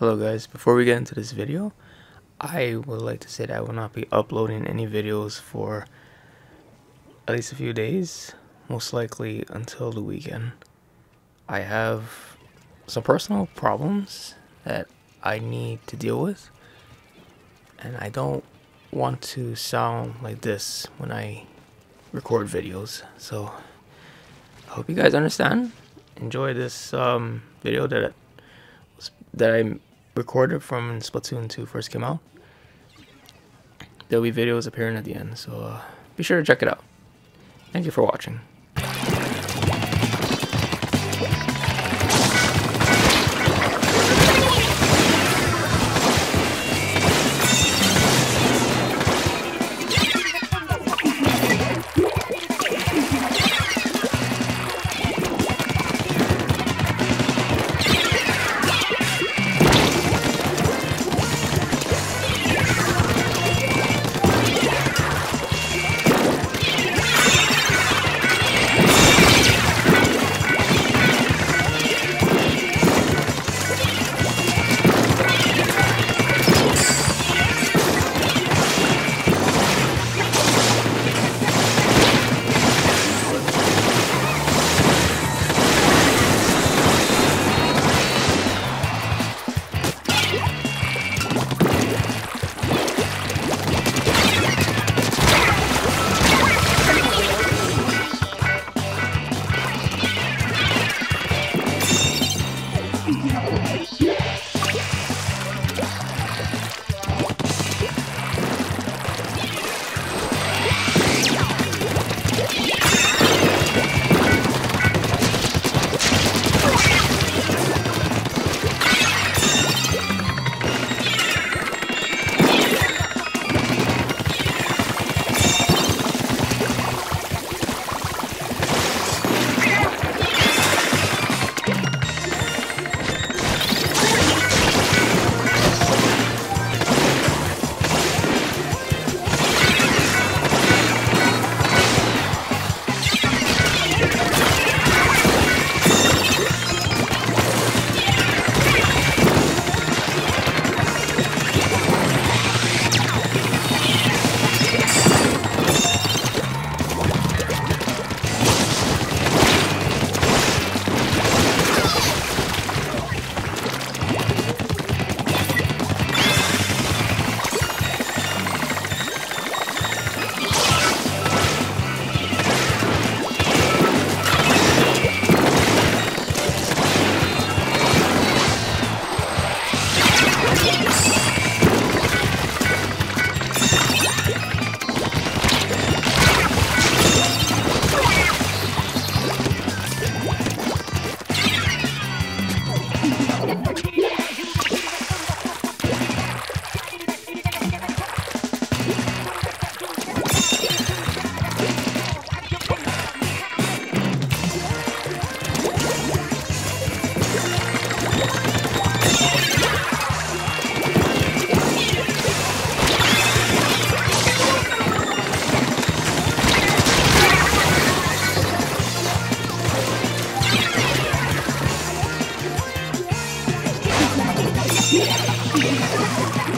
Hello guys, before we get into this video, I would like to say that I will not be uploading any videos for at least a few days, most likely until the weekend. I have some personal problems that I need to deal with, and I don't want to sound like this when I record videos, so I hope you guys understand. Enjoy this video that I recorded from when Splatoon 2 first came out. There'll be videos appearing at the end, so be sure to check it out. Thank you for watching. Yeah.